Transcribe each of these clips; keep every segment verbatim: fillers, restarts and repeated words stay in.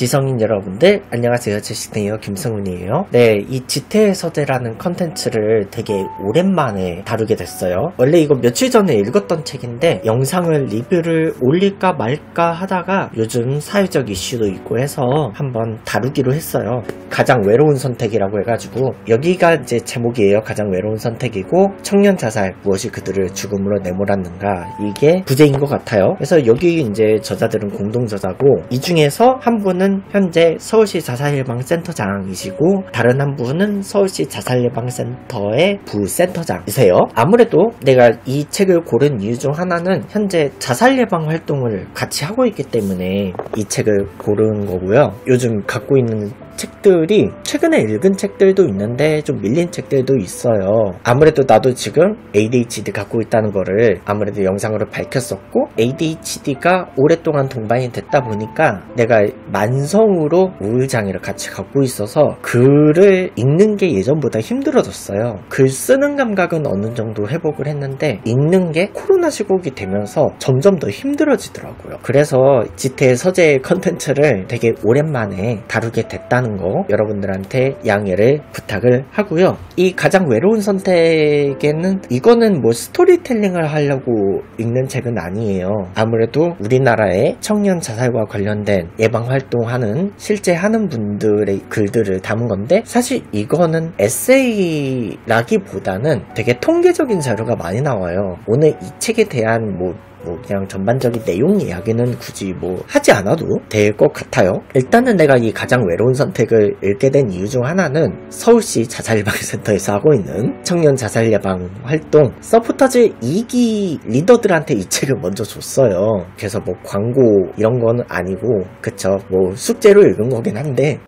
지성인 여러분들 안녕하세요. 제시탱이요 김성훈이에요. 네, 이 지태의 서재라는 컨텐츠를 되게 오랜만에 다루게 됐어요. 원래 이거 며칠 전에 읽었던 책인데 영상을 리뷰를 올릴까 말까 하다가 요즘 사회적 이슈도 있고 해서 한번 다루기로 했어요. 가장 외로운 선택이라고 해가지고 여기가 이제 제목이에요. 가장 외로운 선택이고 청년 자살 무엇이 그들을 죽음으로 내몰았는가, 이게 부제인 것 같아요. 그래서 여기 이제 저자들은 공동 저자고 이 중에서 한 분은 현재 서울시 자살예방센터장이시고 다른 한 분은 서울시 자살예방센터의 부센터장이세요. 아무래도 내가 이 책을 고른 이유 중 하나는 현재 자살예방 활동을 같이 하고 있기 때문에 이 책을 고른 거고요. 요즘 갖고 있는 책들이 최근에 읽은 책들도 있는데 좀 밀린 책들도 있어요. 아무래도 나도 지금 에이디에이치디 갖고 있다는 거를 아무래도 영상으로 밝혔었고, 에이디에이치디가 오랫동안 동반이 됐다 보니까 내가 만성으로 우울장애를 같이 갖고 있어서 글을 읽는 게 예전보다 힘들어졌어요. 글 쓰는 감각은 어느 정도 회복을 했는데 읽는 게 코로나 시국이 되면서 점점 더 힘들어지더라고요. 그래서 지태의 서재 컨텐츠를 되게 오랜만에 다루게 됐다는 거 여러분들한테 양해를 부탁을 하고요. 이 가장 외로운 선택에는 이거는 뭐 스토리텔링을 하려고 읽는 책은 아니에요. 아무래도 우리나라의 청년 자살과 관련된 예방활동하는 실제 하는 분들의 글들을 담은 건데, 사실 이거는 에세이라기보다는 되게 통계적인 자료가 많이 나와요. 오늘 이 책에 대한 뭐 뭐 그냥 전반적인 내용 이야기는 굳이 뭐 하지 않아도 될 것 같아요. 일단은 내가 이 가장 외로운 선택을 읽게 된 이유 중 하나는 서울시 자살예방센터에서 하고 있는 청년 자살예방 활동 서포터즈 이 기 리더들한테 이 책을 먼저 줬어요. 그래서 뭐 광고 이런 건 아니고, 그쵸, 뭐 숙제로 읽은 거긴 한데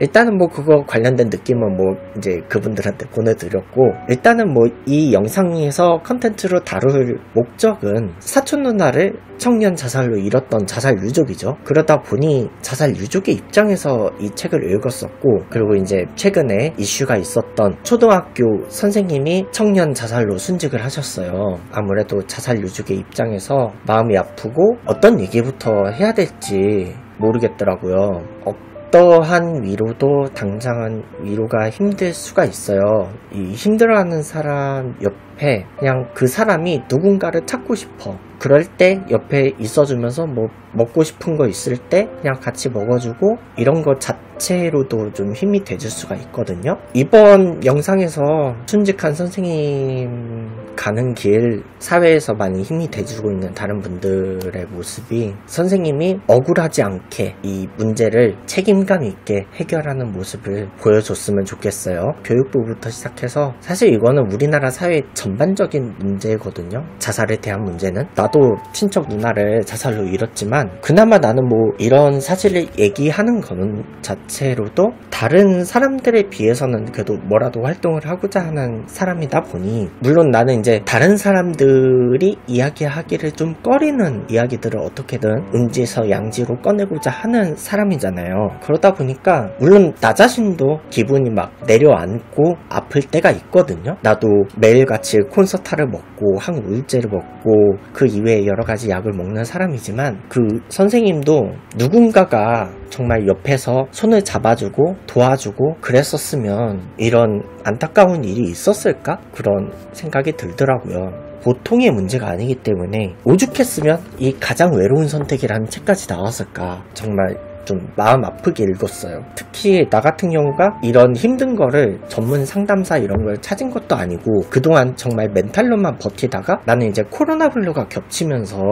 일단은 뭐 그거 관련된 느낌은 뭐 이제 그분들한테 보내드렸고, 일단은 뭐 이 영상에서 컨텐츠로 다룰 목적은 사촌 누나를 청년 자살로 잃었던 자살 유족이죠. 그러다 보니 자살 유족의 입장에서 이 책을 읽었었고, 그리고 이제 최근에 이슈가 있었던 초등학교 선생님이 청년 자살로 순직을 하셨어요. 아무래도 자살 유족의 입장에서 마음이 아프고 어떤 얘기부터 해야 될지 모르겠더라고요. 어, 어떠한 위로도 당장은 위로가 힘들 수가 있어요. 이 힘들어하는 사람 옆에 그냥 그 사람이 누군가를 찾고 싶어. 그럴 때 옆에 있어주면서 뭐 먹고 싶은 거 있을 때 그냥 같이 먹어주고, 이런 거 자체로도 좀 힘이 돼줄 수가 있거든요. 이번 영상에서 순직한 선생님 가는 길, 사회에서 많이 힘이 돼주고 있는 다른 분들의 모습이 선생님이 억울하지 않게 이 문제를 책임감 있게 해결하는 모습을 보여줬으면 좋겠어요. 교육부부터 시작해서 사실 이거는 우리나라 사회 전반적인 문제거든요. 자살에 대한 문제는. 나도 친척 누나를 자살로 잃었지만 그나마 나는 뭐 이런 사실을 얘기하는 거는 자체로도 다른 사람들에 비해서는 그래도 뭐라도 활동을 하고자 하는 사람이다 보니, 물론 나는 이제 다른 사람들이 이야기하기를 좀 꺼리는 이야기들을 어떻게든 음지에서 양지로 꺼내고자 하는 사람이잖아요. 그러다 보니까 물론 나 자신도 기분이 막 내려앉고 아플 때가 있거든요. 나도 매일같이 콘서트를 먹고 항우울제를 먹고 그 이외에 여러가지 약을 먹는 사람이지만, 그 선생님도 누군가가 정말 옆에서 손을 잡아주고 도와주고 그랬었으면 이런 안타까운 일이 있었을까? 그런 생각이 들더라고요. 보통의 문제가 아니기 때문에 오죽했으면 이 가장 외로운 선택이라는 책까지 나왔을까. 정말 좀 마음 아프게 읽었어요. 특히 나 같은 경우가 이런 힘든 거를 전문 상담사 이런 걸 찾은 것도 아니고 그동안 정말 멘탈로만 버티다가 나는 이제 코로나 블루가 겹치면서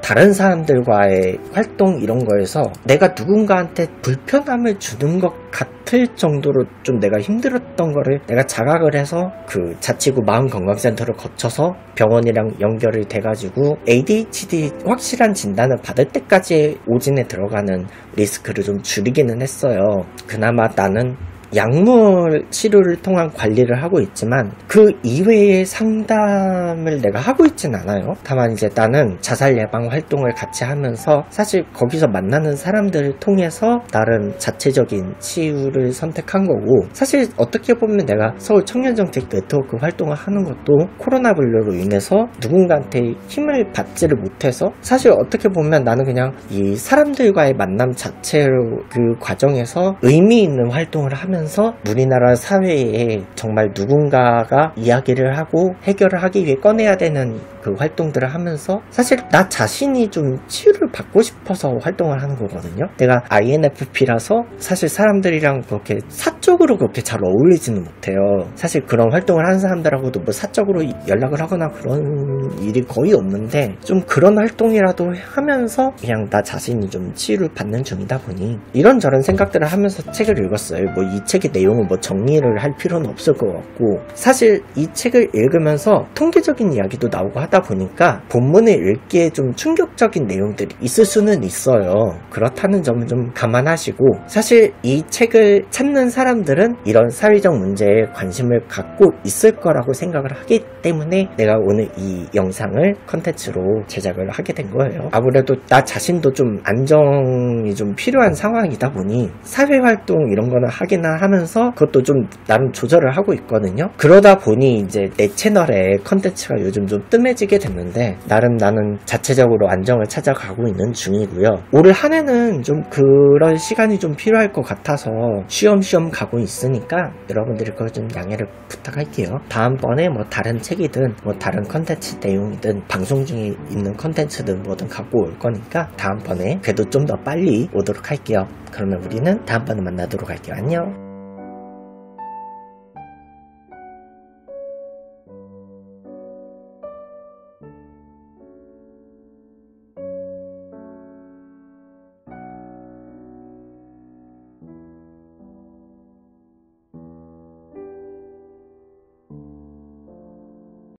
다른 사람들과의 활동 이런 거에서 내가 누군가한테 불편함을 주는 것 같을 정도로 좀 내가 힘들었던 거를 내가 자각을 해서 그 자치구 마음건강센터를 거쳐서 병원이랑 연결이 돼가지고 에이디에이치디 확실한 진단을 받을 때까지 오진에 들어가는 리스크를 좀 줄이기는 했어요. 그나마 나는 약물 치료를 통한 관리를 하고 있지만 그 이외의 상담을 내가 하고 있진 않아요. 다만 이제 나는 자살 예방 활동을 같이 하면서 사실 거기서 만나는 사람들을 통해서 나름 자체적인 치유를 선택한 거고, 사실 어떻게 보면 내가 서울 청년정책 네트워크 활동을 하는 것도 코로나 불로로 인해서 누군가한테 힘을 받지를 못해서 사실 어떻게 보면 나는 그냥 이 사람들과의 만남 자체로 그 과정에서 의미 있는 활동을 하면서 우리나라 사회에 정말 누군가가 이야기를 하고 해결을 하기 위해 꺼내야 되는 그 활동들을 하면서 사실 나 자신이 좀 치유를 받고 싶어서 활동을 하는 거거든요. 내가 아이엔에프피라서 사실 사람들이랑 그렇게 사적으로 그렇게 잘 어울리지는 못해요. 사실 그런 활동을 하는 사람들하고도 뭐 사적으로 연락을 하거나 그런 일이 거의 없는데 좀 그런 활동이라도 하면서 그냥 나 자신이 좀 치유를 받는 중이다 보니 이런저런 생각들을 하면서 책을 읽었어요. 뭐 이 책의 내용을 뭐 정리를 할 필요는 없을 것 같고, 사실 이 책을 읽으면서 통계적인 이야기도 나오고 하다 보니까 본문을 읽기에 좀 충격적인 내용들이 있을 수는 있어요. 그렇다는 점은 좀 감안하시고, 사실 이 책을 찾는 사람들은 이런 사회적 문제에 관심을 갖고 있을 거라고 생각을 하기 때문에 내가 오늘 이 영상을 컨텐츠로 제작을 하게 된 거예요. 아무래도 나 자신도 좀 안정이 좀 필요한 상황이다 보니 사회활동 이런 거는 하기나 하면서 그것도 좀 나름 조절을 하고 있거든요. 그러다 보니 이제 내 채널에 컨텐츠가 요즘 좀 뜸해지게 됐는데 나름 나는 자체적으로 안정을 찾아가고 있는 중이고요. 올 한 해는 좀 그런 시간이 좀 필요할 것 같아서 쉬엄쉬엄 가고 있으니까 여러분들이 그걸 좀 양해를 부탁할게요. 다음번에 뭐 다른 책이든 뭐 다른 컨텐츠 내용이든 방송 중에 있는 컨텐츠든 뭐든 갖고 올 거니까 다음번에 그래도 좀 더 빨리 오도록 할게요. 그러면 우리는 다음번에 만나도록 할게요. 안녕.